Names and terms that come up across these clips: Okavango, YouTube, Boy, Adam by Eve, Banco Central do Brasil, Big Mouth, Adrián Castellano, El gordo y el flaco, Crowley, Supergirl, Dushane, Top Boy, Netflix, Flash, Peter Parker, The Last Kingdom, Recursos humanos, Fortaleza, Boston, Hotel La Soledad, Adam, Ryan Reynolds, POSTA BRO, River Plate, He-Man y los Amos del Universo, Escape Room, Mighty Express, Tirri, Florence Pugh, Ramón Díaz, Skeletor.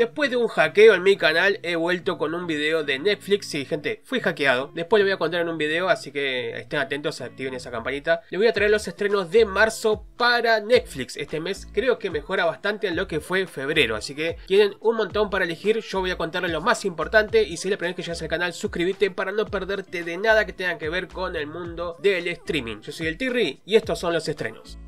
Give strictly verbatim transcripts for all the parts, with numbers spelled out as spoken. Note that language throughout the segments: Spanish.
Después de un hackeo en mi canal he vuelto con un video de Netflix. Sí, gente, fui hackeado. Después lo voy a contar en un video, así que estén atentos, activen esa campanita. Les voy a traer los estrenos de marzo para Netflix. Este mes creo que mejora bastante en lo que fue febrero, así que tienen un montón para elegir. Yo voy a contarles lo más importante, y si es la primera vez que llegas al canal, suscríbete para no perderte de nada que tenga que ver con el mundo del streaming. Yo soy el Tirri y estos son los estrenos.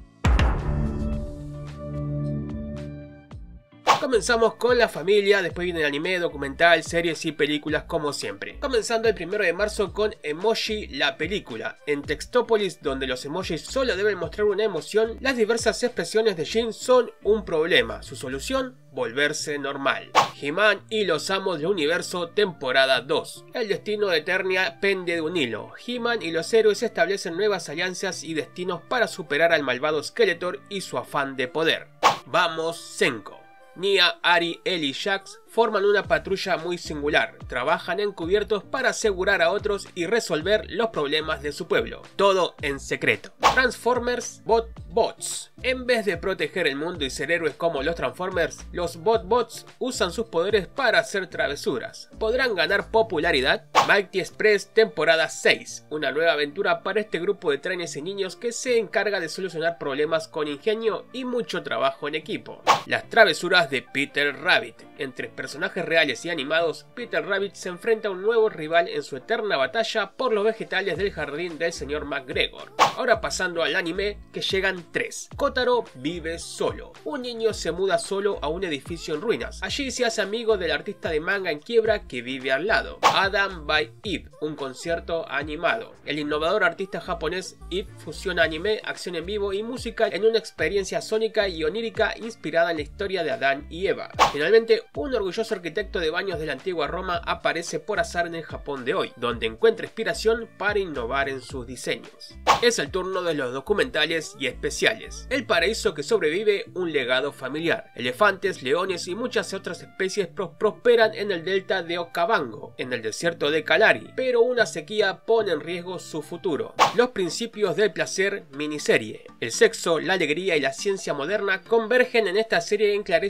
Comenzamos con la familia, después viene el anime, documental, series y películas como siempre. Comenzando el primero de marzo con Emoji la película. En Textópolis, donde los emojis solo deben mostrar una emoción, las diversas expresiones de Jin son un problema. Su solución, volverse normal. He-Man y los Amos del Universo, temporada dos. El destino de Eternia pende de un hilo. He-Man y los héroes establecen nuevas alianzas y destinos para superar al malvado Skeletor y su afán de poder. Vamos Senko. Nia, Ari, Ellie y Jax forman una patrulla muy singular. Trabajan encubiertos para asegurar a otros y resolver los problemas de su pueblo. Todo en secreto. Transformers Bot Bots. En vez de proteger el mundo y ser héroes como los Transformers, los Bot Bots usan sus poderes para hacer travesuras. ¿Podrán ganar popularidad? Mighty Express temporada seis. Una nueva aventura para este grupo de trenes y niños que se encarga de solucionar problemas con ingenio y mucho trabajo en equipo. Las travesuras de Peter Rabbit. Entre personajes reales y animados, Peter Rabbit se enfrenta a un nuevo rival en su eterna batalla por los vegetales del jardín del señor McGregor. Ahora pasando al anime, que llegan tres. Kotaro vive solo. Un niño se muda solo a un edificio en ruinas. Allí se hace amigo del artista de manga en quiebra que vive al lado. Adam by Eve, un concierto animado. El innovador artista japonés Eve fusiona anime, acción en vivo y música en una experiencia sónica y onírica inspirada en la historia de Adam y Eva. Finalmente, un orgulloso arquitecto de baños de la antigua Roma aparece por azar en el Japón de hoy, donde encuentra inspiración para innovar en sus diseños. Es el turno de los documentales y especiales. El paraíso que sobrevive, un legado familiar. Elefantes, leones y muchas otras especies prosperan en el delta de Okavango, en el desierto de Kalahari, pero una sequía pone en riesgo su futuro. Los principios del placer, miniserie. El sexo, la alegría y la ciencia moderna convergen en esta serie enclarecida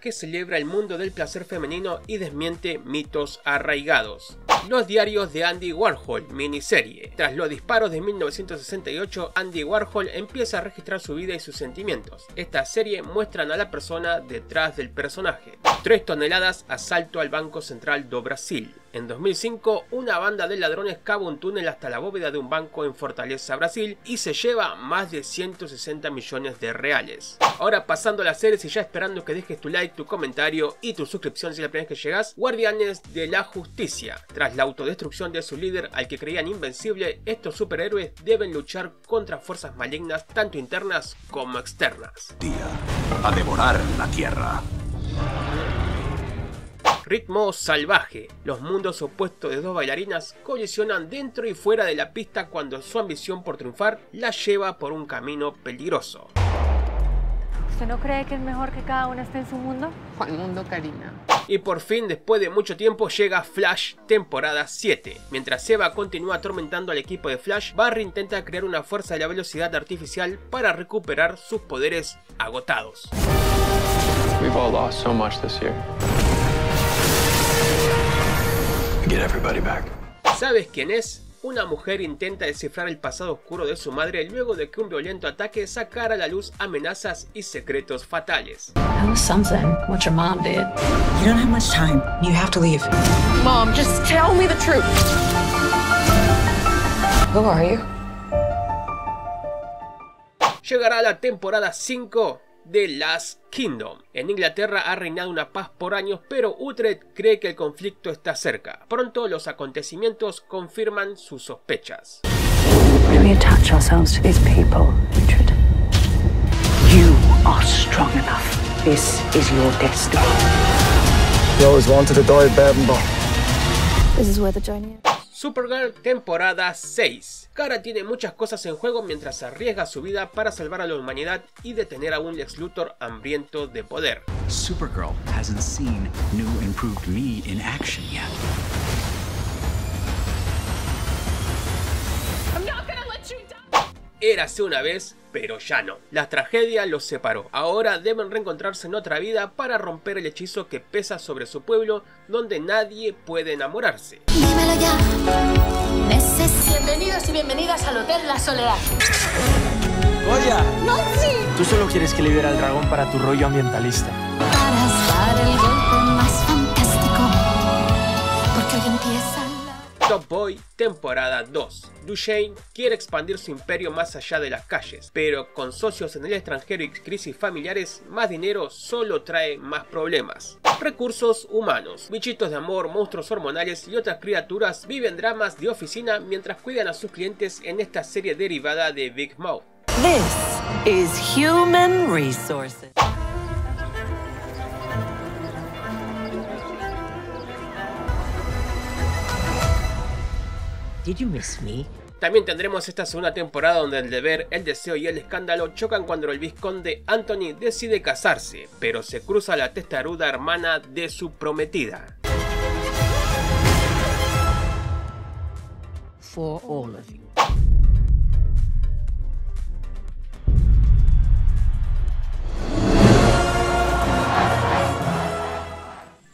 que celebra el mundo del placer femenino y desmiente mitos arraigados. Los diarios de Andy Warhol, miniserie. Tras los disparos de mil novecientos sesenta y ocho, Andy Warhol empieza a registrar su vida y sus sentimientos. Esta serie muestran a la persona detrás del personaje. Tres toneladas, asalto al Banco Central do Brasil. En dos mil cinco, una banda de ladrones cava un túnel hasta la bóveda de un banco en Fortaleza, Brasil, y se lleva más de ciento sesenta millones de reales. Ahora pasando a las series y ya esperando que dejes tu like, tu comentario y tu suscripción si es la primera vez que llegas. Guardianes de la Justicia. Tras la autodestrucción de su líder al que creían invencible, estos superhéroes deben luchar contra fuerzas malignas tanto internas como externas. Día a devorar la tierra. Ritmo salvaje. Los mundos opuestos de dos bailarinas colisionan dentro y fuera de la pista cuando su ambición por triunfar la lleva por un camino peligroso. ¿Usted no cree que es mejor que cada una esté en su mundo? ¿Cuál mundo, Karina? Y por fin, después de mucho tiempo, llega Flash, temporada siete. Mientras Eva continúa atormentando al equipo de Flash, Barry intenta crear una fuerza de la velocidad artificial para recuperar sus poderes agotados. We've all lost so much this year. Get everybody back. ¿Sabes quién es? Una mujer intenta descifrar el pasado oscuro de su madre luego de que un violento ataque sacara a la luz amenazas y secretos fatales. That was something, what your mom did. You don't have much time. You have to leave. Mom, just tell me the truth. Who are you? Llegará la temporada cinco de The Last Kingdom. En Inglaterra ha reinado una paz por años, pero Uhtred cree que el conflicto está cerca. Pronto los acontecimientos confirman sus sospechas. Supergirl temporada seis. Kara tiene muchas cosas en juego mientras arriesga su vida para salvar a la humanidad y detener a un Lex Luthor hambriento de poder. Supergirl hasn't seen new improved me in action yet. I'm not gonna let you die. Érase una vez pero ya no. La tragedia los separó. Ahora deben reencontrarse en otra vida para romper el hechizo que pesa sobre su pueblo, donde nadie puede enamorarse. Dímelo ya. Bienvenidos y bienvenidas al Hotel La Soledad. ¡Goya! ¡No, sí! Tú solo quieres que libera al dragón para tu rollo ambientalista. Para dar el golpe más fantástico, porque hoy empieza... Boy, temporada dos. Dushane quiere expandir su imperio más allá de las calles, pero con socios en el extranjero y crisis familiares, más dinero solo trae más problemas. Recursos humanos. Bichitos de amor, monstruos hormonales y otras criaturas viven dramas de oficina mientras cuidan a sus clientes en esta serie derivada de Big Mouth. This is Human Resources. Did you miss me? También tendremos esta segunda temporada donde el deber, el deseo y el escándalo chocan cuando el vizconde Anthony decide casarse, pero se cruza la testaruda hermana de su prometida. For all of you.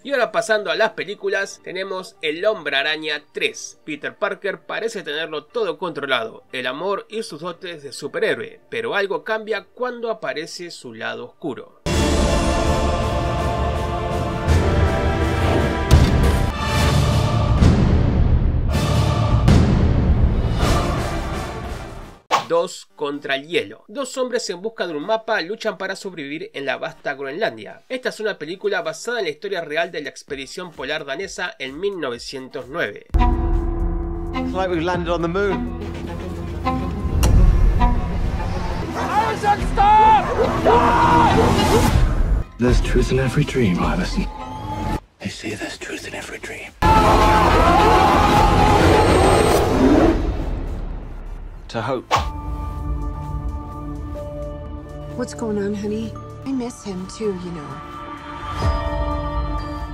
Y ahora pasando a las películas, tenemos El Hombre Araña tres. Peter Parker parece tenerlo todo controlado, el amor y sus dotes de superhéroe, pero algo cambia cuando aparece su lado oscuro. Dos contra el hielo. Dos hombres en busca de un mapa luchan para sobrevivir en la vasta Groenlandia. Esta es una película basada en la historia real de la expedición polar danesa en mil novecientos nueve. To hope. What's going on, honey? I miss him too, you know.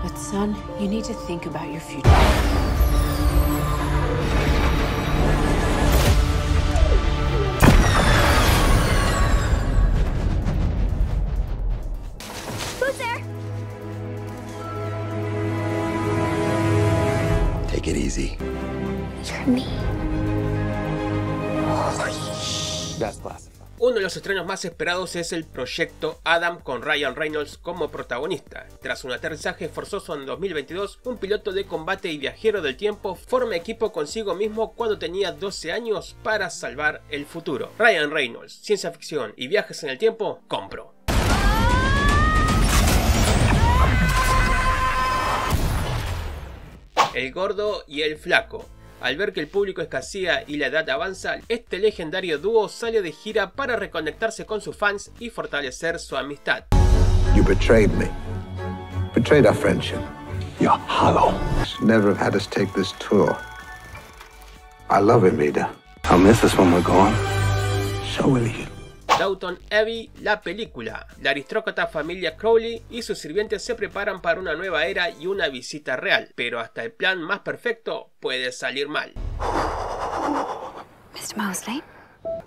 But son, you need to think about your future. Who's there? Take it easy. You're me. That's classic. Uno de los estrenos más esperados es el proyecto Adam con Ryan Reynolds como protagonista. Tras un aterrizaje forzoso en dos mil veintidós, un piloto de combate y viajero del tiempo forma equipo consigo mismo cuando tenía doce años para salvar el futuro. Ryan Reynolds, ciencia ficción y viajes en el tiempo, compro. El gordo y el flaco. Al ver que el público escasea y la edad avanza, este legendario dúo sale de gira para reconectarse con sus fans y fortalecer su amistad. You betrayed me. Betrayed our friendship. You're hollow. Should never have had us take this tour. I love him, Rita. I'll miss us when we're gone. So will you. Downton Abbey, la película. La aristócrata familia Crowley y sus sirvientes se preparan para una nueva era y una visita real, pero hasta el plan más perfecto puede salir mal. mister Mosley,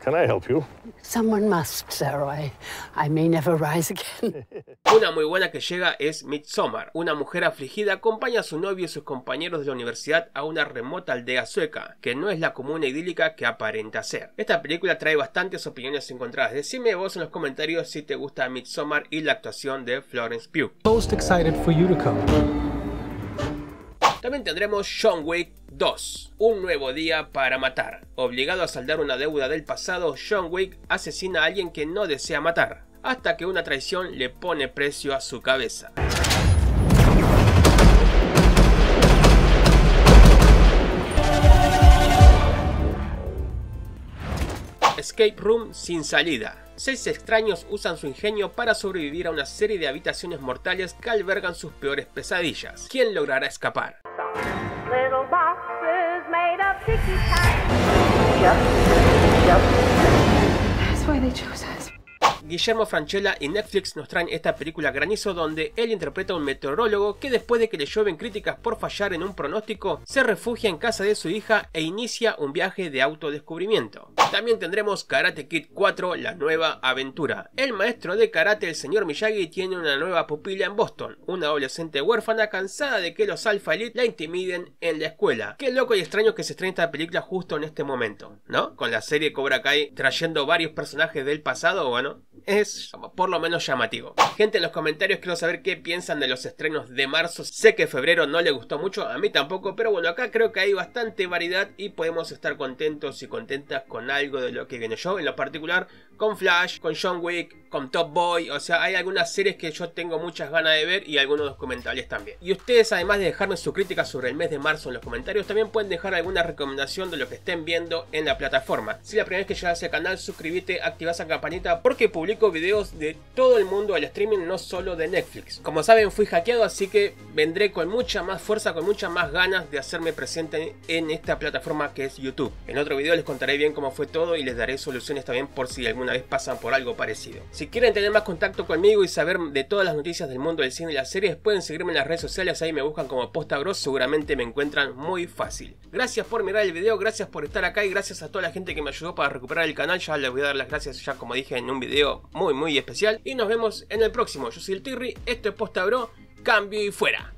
can I help you? Someone must, sir. I, I may never rise again. Una muy buena que llega es Midsommar. Una mujer afligida acompaña a su novio y sus compañeros de la universidad a una remota aldea sueca, que no es la comuna idílica que aparenta ser. Esta película trae bastantes opiniones encontradas. Decime vos en los comentarios si te gusta Midsommar y la actuación de Florence Pugh. Most excited for you to come. También tendremos John Wick dos, un nuevo día para matar. Obligado a saldar una deuda del pasado, John Wick asesina a alguien que no desea matar, hasta que una traición le pone precio a su cabeza. Escape Room sin salida. Seis extraños usan su ingenio para sobrevivir a una serie de habitaciones mortales que albergan sus peores pesadillas. ¿Quién logrará escapar? Guillermo Francella y Netflix nos traen esta película Granizo, donde él interpreta a un meteorólogo que después de que le llueven críticas por fallar en un pronóstico, se refugia en casa de su hija e inicia un viaje de autodescubrimiento. También tendremos Karate Kid cuatro, la nueva aventura. El maestro de karate, el señor Miyagi, tiene una nueva pupila en Boston, una adolescente huérfana cansada de que los Alpha Elite la intimiden en la escuela. Qué loco y extraño que se estrene esta película justo en este momento, ¿no? Con la serie Cobra Kai trayendo varios personajes del pasado, bueno, es por lo menos llamativo. Gente, en los comentarios quiero saber qué piensan de los estrenos de marzo. Sé que febrero no le gustó mucho, a mí tampoco, pero bueno, acá creo que hay bastante variedad y podemos estar contentos y contentas con algo de lo que viene. Yo en lo particular con Flash, con John Wick, con Top Boy, o sea, hay algunas series que yo tengo muchas ganas de ver y algunos documentales también. Y ustedes, además de dejarme su crítica sobre el mes de marzo en los comentarios, también pueden dejar alguna recomendación de lo que estén viendo en la plataforma. Si la primera vez que llegas al canal, suscríbete, activa esa campanita porque publico videos de todo el mundo al streaming, no solo de Netflix. Como saben, fui hackeado, así que vendré con mucha más fuerza, con muchas más ganas de hacerme presente en esta plataforma que es YouTube. En otro video les contaré bien cómo fue todo y les daré soluciones también por si alguna vez pasan por algo parecido. Si quieren tener más contacto conmigo y saber de todas las noticias del mundo del cine y las series, pueden seguirme en las redes sociales, ahí me buscan como Posta Bros, seguramente me encuentran muy fácil. Gracias por mirar el video, gracias por estar acá y gracias a toda la gente que me ayudó para recuperar el canal. Ya les voy a dar las gracias, ya como dije en un video muy muy especial, y nos vemos en el próximo. Yo soy el Tirri, esto es Posta Bro, cambio y fuera.